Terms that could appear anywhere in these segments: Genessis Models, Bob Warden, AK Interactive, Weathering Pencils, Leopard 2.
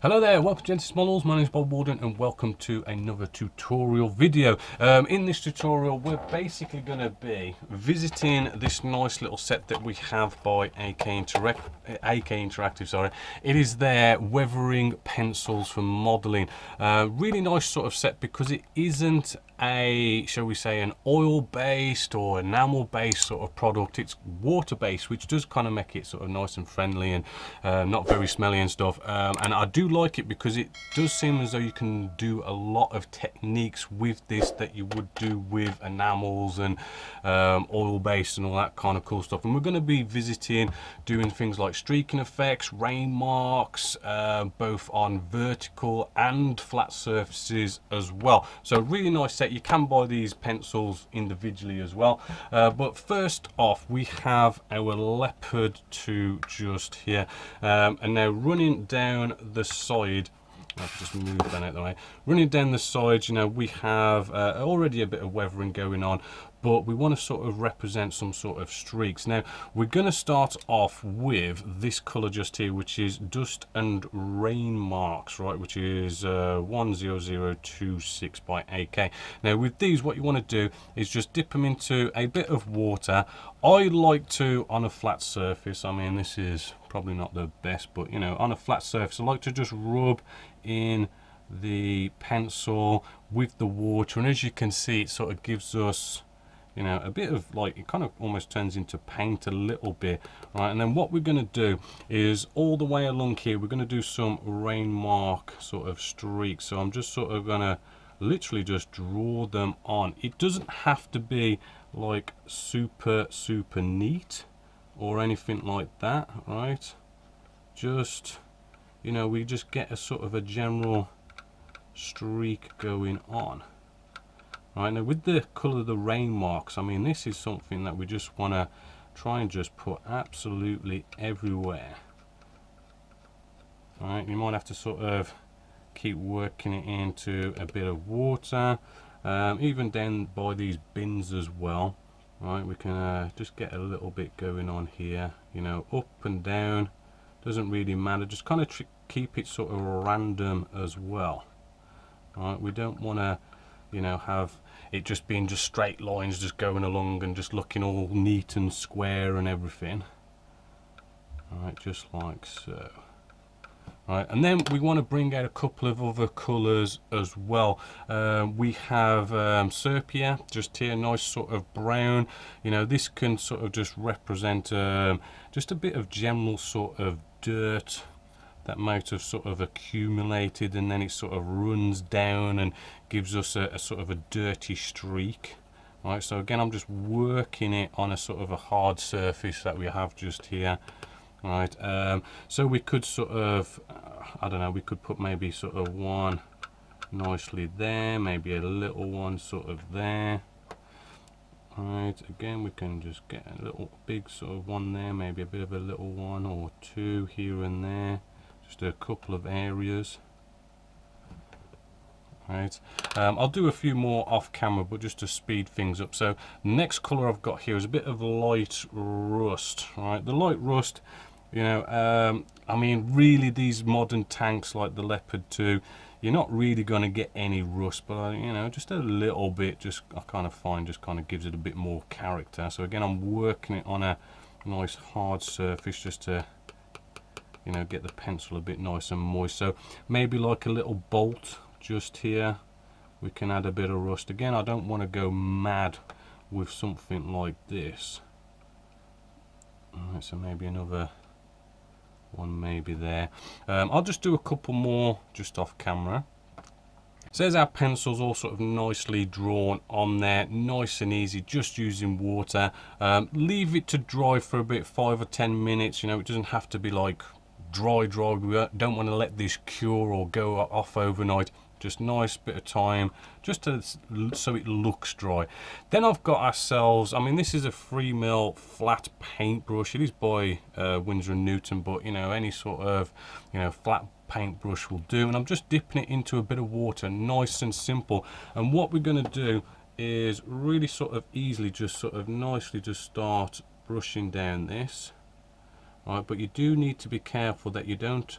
Hello there, welcome to Genessis Models. My name is Bob Warden and welcome to another tutorial video. In this tutorial we're basically going to be visiting this nice little set that we have by AK Interactive. It is their weathering pencils for modelling. Really nice sort of set because it isn't a, shall we say, an oil-based or enamel-based sort of product. It's water-based, which does kind of make it sort of nice and friendly and not very smelly and stuff. And I do like it because it does seem as though you can do a lot of techniques with this that you would do with enamels and oil-based and all that kind of cool stuff. And we're going to be visiting, doing things like streaking effects, rain marks, both on vertical and flat surfaces as well. So really nice set. You can buy these pencils individually as well, but first off we have our Leopard 2 just here, and now running down the side, I've just moved that out of the way, running down the side, you know, we have already a bit of weathering going on, but we want to sort of represent some sort of streaks. Now we're going to start off with this color just here, which is dust and rain marks, right, which is 10026 by AK. Now with these, what you want to do is just dip them into a bit of water. I like to, on a flat surface, I mean this is probably not the best, but you know, on a flat surface I like to just rub in the pencil with the water, and as you can see it sort of gives us, you know, a bit of like, it kind of almost turns into paint a little bit, right? And then what we're going to do is all the way along here we're going to do some rain mark sort of streaks. So I'm just sort of going to literally just draw them on. It doesn't have to be like super neat or anything like that, right? Just, you know, we just get a sort of a general streak going on. Right, now with the colour of the rain marks, I mean this is something that we just want to try and just put absolutely everywhere. Right, you might have to sort of keep working it into a bit of water, even down by these bins as well. Right, we can just get a little bit going on here, you know, up and down, doesn't really matter, just kind of keep it sort of random as well. Right, we don't want to, you know, have it just being just straight lines just going along and just looking all neat and square and everything. All right, just like so. All right, and then we want to bring out a couple of other colors as well. We have sepia just here, nice sort of brown. You know, this can sort of just represent just a bit of general sort of dirt that might have sort of accumulated, and then it sort of runs down and gives us a sort of a dirty streak. All right, so again I'm just working it on a sort of a hard surface that we have just here. All right, so we could sort of, I don't know, we could put maybe sort of one nicely there, maybe a little one sort of there. All right, again we can just get a little big sort of one there, maybe a bit of a little one or two here and there. Just a couple of areas. Right, I'll do a few more off camera, but just to speed things up. So next color I've got here is a bit of light rust. Right, the light rust, you know, I mean really these modern tanks like the Leopard 2, you're not really going to get any rust, but you know, just a little bit, just I kind of find just kind of gives it a bit more character. So again I'm working it on a nice hard surface just to, you know, get the pencil a bit nice and moist. So maybe like a little bolt just here we can add a bit of rust. Again I don't want to go mad with something like this. All right, so maybe another one maybe there. I'll just do a couple more just off camera. So there's our pencils all sort of nicely drawn on there, nice and easy, just using water. Leave it to dry for a bit, 5 or 10 minutes, you know, it doesn't have to be like dry. We don't want to let this cure or go off overnight, just nice bit of time just to, so it looks dry. Then I've got ourselves, I mean this is a 3mm flat paintbrush. It is by Winsor & Newton, but you know, any sort of, you know, flat paintbrush will do. And I'm just dipping it into a bit of water, nice and simple. And what we're going to do is really sort of easily just sort of nicely just start brushing down this. All right, but you do need to be careful that you don't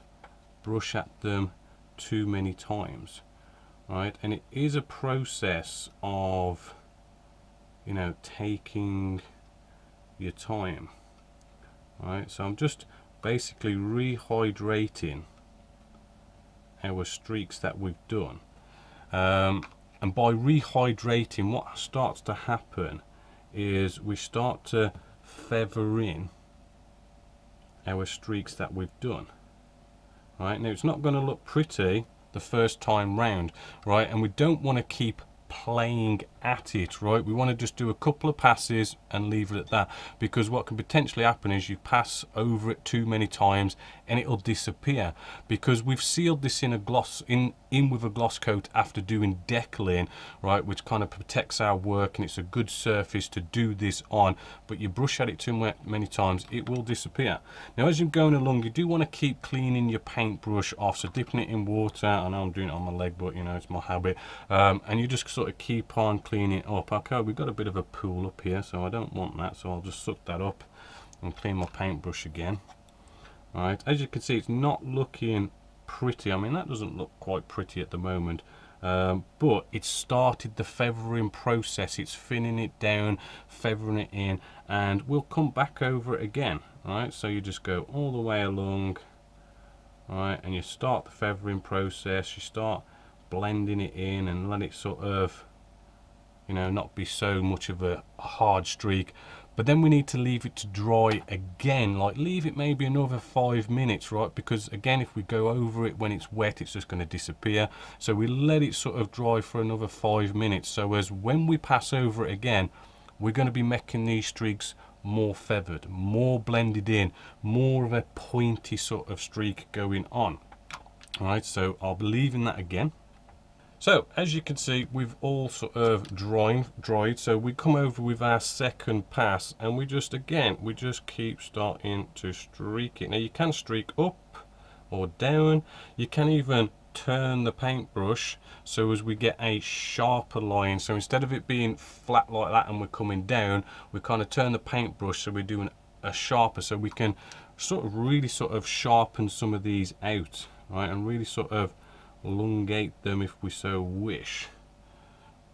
brush at them too many times, right? And it is a process of, you know, taking your time, right? So I'm just basically rehydrating our streaks that we've done, and by rehydrating, what starts to happen is we start to feather in our streaks that we've done. Right now, it's not going to look pretty the first time round, right? And we don't want to keep playing at it, right? We want to just do a couple of passes and leave it at that, because what can potentially happen is you pass over it too many times and it'll disappear, because we've sealed this in a gloss in with a gloss coat after doing deckling, right, which kind of protects our work and it's a good surface to do this on. But you brush at it too many times, it will disappear. Now, as you're going along, you do want to keep cleaning your paintbrush off, so dipping it in water. I know I'm doing it on my leg, but you know, it's my habit. And you just sort of keep on cleaning it up. Okay, we've got a bit of a pool up here, so I don't want that, so I'll just suck that up and clean my paintbrush again. All right, as you can see, it's not looking pretty. I mean, that doesn't look quite pretty at the moment, but it started the feathering process. It's thinning it down, feathering it in, and we'll come back over it again. All right, so you just go all the way along, all right, and you start the feathering process. You start blending it in and let it sort of, you know, not be so much of a hard streak. But then we need to leave it to dry again, like leave it maybe another 5 minutes, right? Because again, if we go over it when it's wet, it's just going to disappear. So we let it sort of dry for another 5 minutes, so as when we pass over it again, we're going to be making these streaks more feathered, more blended in, more of a pointy sort of streak going on. All right, so I'll be leaving that again. So as you can see, we've all sort of dried, so we come over with our second pass and we just, again, we just keep starting to streak it. Now you can streak up or down, you can even turn the paintbrush so as we get a sharper line. So instead of it being flat like that and we're coming down, we kind of turn the paintbrush so we're doing a sharper, so we can sort of really sort of sharpen some of these out, right, and really sort of elongate them if we so wish.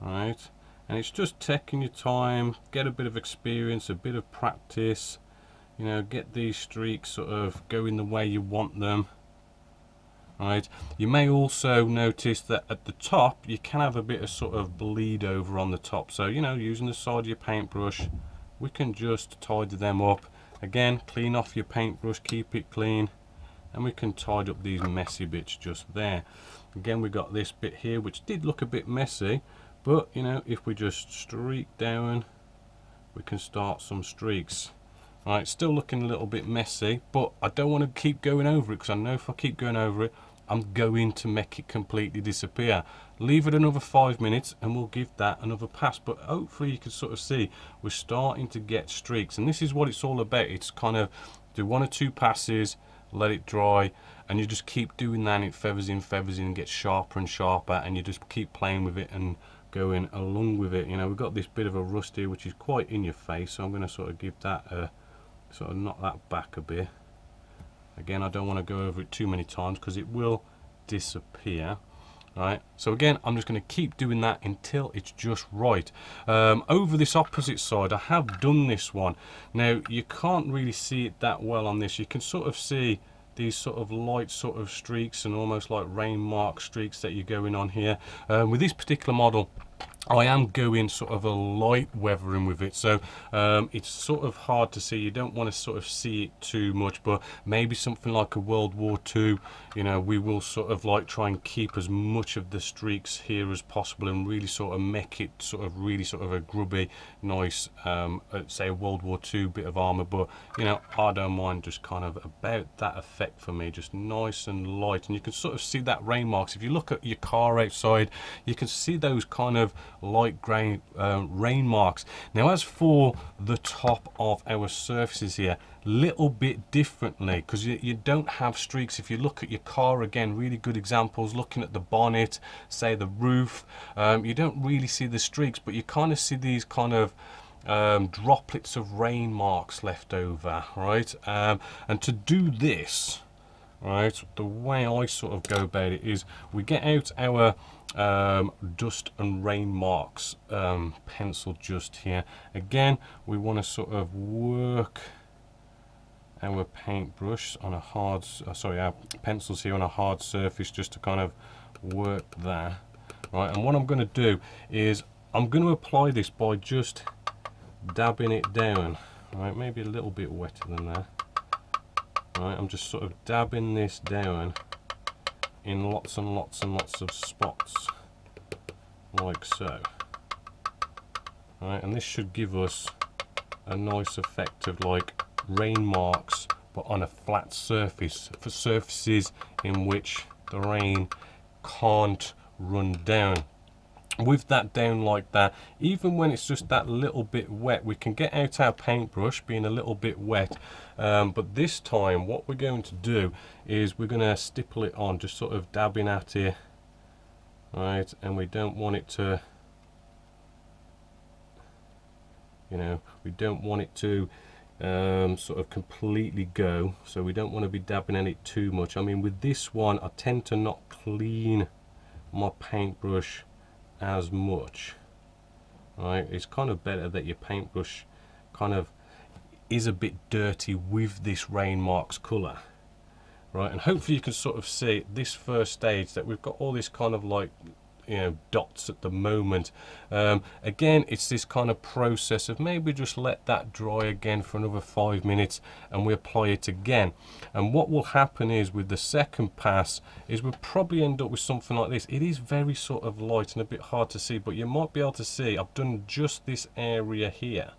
All right, and it's just taking your time, get a bit of experience, a bit of practice, you know, get these streaks sort of going the way you want them. All right, you may also notice that at the top you can have a bit of sort of bleed over on the top, so you know, using the side of your paintbrush, we can just tidy them up. Again, clean off your paintbrush, keep it clean, and we can tidy up these messy bits just there. Again, we got this bit here which did look a bit messy, but you know, if we just streak down, we can start some streaks. All right, still looking a little bit messy, but I don't want to keep going over it, because I know if I keep going over it, I'm going to make it completely disappear. Leave it another 5 minutes and we'll give that another pass. But hopefully you can sort of see we're starting to get streaks, and this is what it's all about. It's kind of do one or two passes, let it dry, and you just keep doing that, and it feathers in, gets sharper and sharper, and you just keep playing with it and going along with it. You know, we've got this bit of a rust here which is quite in your face, so I'm going to sort of give that a sort of knock that back a bit. Again, I don't want to go over it too many times because it will disappear. All right, so again, I'm just going to keep doing that until it's just right. Over this opposite side, I have done this one. Now, you can't really see it that well on this. You can sort of see these sort of light sort of streaks and almost like rain mark streaks that you're going on here. With this particular model, I am going sort of a light weathering with it, so it's sort of hard to see. You don't want to sort of see it too much, but maybe something like a World War II, you know, we will sort of like try and keep as much of the streaks here as possible and really sort of make it sort of really sort of a grubby, nice, say a World War II bit of armour. But, you know, I don't mind just kind of about that effect for me, just nice and light. And you can sort of see that rain marks. If you look at your car outside, you can see those kind of light grey rain marks. Now, as for the top of our surfaces here, little bit differently, because you don't have streaks. If you look at your car again, really good examples, looking at the bonnet, say the roof, you don't really see the streaks, but you kind of see these kind of droplets of rain marks left over, right? And to do this, right? The way I sort of go about it is we get out our dust and rain marks pencil just here. Again, we want to sort of work our paintbrush on a hard, sorry, our pencils here on a hard surface just to kind of work there, right? And what I'm going to do is I'm going to apply this by just dabbing it down, right? Maybe a little bit wetter than that, right? I'm just sort of dabbing this down in lots and lots and lots of spots, like so, right? And this should give us a nice effect of like rain marks, but on a flat surface, for surfaces in which the rain can't run down. With that down like that, even when it's just that little bit wet, we can get out our paintbrush being a little bit wet, but this time what we're going to do is we're going to stipple it on, just sort of dabbing at it, right? And we don't want it to, you know, we don't want it to sort of completely go, so we don't want to be dabbing at it too much. I mean, with this one I tend to not clean my paintbrush as much, right? It's kind of better that your paintbrush kind of is a bit dirty with this rain marks colour, right? And hopefully you can sort of see at this first stage that we've got all this kind of like, you know, dots at the moment. Again, it's this kind of process of maybe just let that dry again for another 5 minutes and we apply it again. And what will happen is with the second pass is we'll probably end up with something like this. It is very sort of light and a bit hard to see, but you might be able to see I've done just this area here,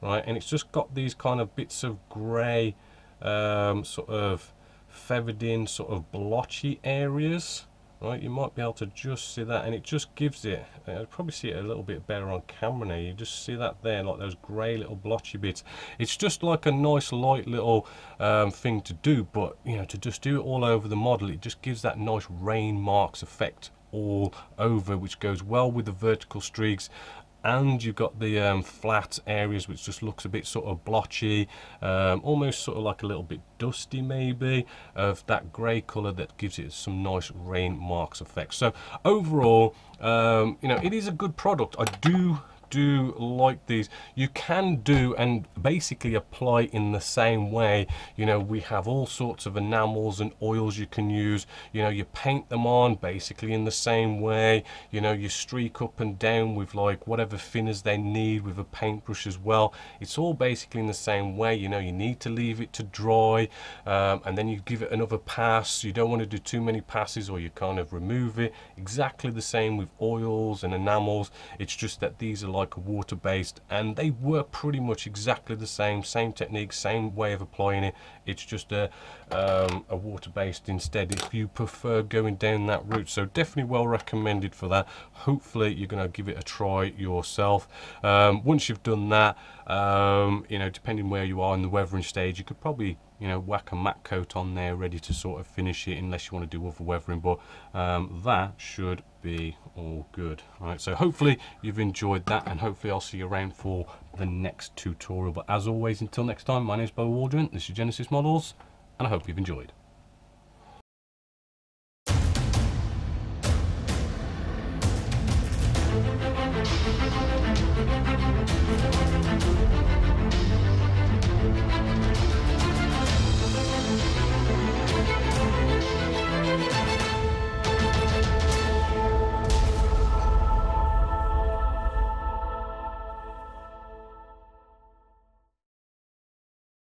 right? And it's just got these kind of bits of grey, sort of feathered in, sort of blotchy areas. Right, you might be able to just see that, and it just gives it, I'll probably see it a little bit better on camera now, you just see that there, like those grey little blotchy bits. It's just like a nice light little thing to do, but you know, to just do it all over the model, it just gives that nice rain marks effect all over, which goes well with the vertical streaks. And you've got the flat areas which just looks a bit sort of blotchy, almost sort of like a little bit dusty maybe, of that grey colour that gives it some nice rain marks effect. So overall, you know, it is a good product. I do like these. You can do and basically apply in the same way. You know, we have all sorts of enamels and oils you can use. You know, you paint them on basically in the same way. You know, you streak up and down with like whatever thinners they need with a paintbrush as well. It's all basically in the same way. You know, you need to leave it to dry, and then you give it another pass. You don't want to do too many passes or you kind of remove it. Exactly the same with oils and enamels. It's just that these are like a water-based and they work pretty much exactly the same technique, same way of applying it. It's just a water-based instead if you prefer going down that route. So definitely well recommended for that. Hopefully you're going to give it a try yourself. Once you've done that, you know, depending where you are in the weathering stage, you could probably, you know, whack a matte coat on there ready to sort of finish it, unless you want to do other weathering, but that should be all good. All right, so hopefully you've enjoyed that, and hopefully I'll see you around for the next tutorial. But as always, until next time, my name is Bo Waldron, this is Genessis Models, and I hope you've enjoyed.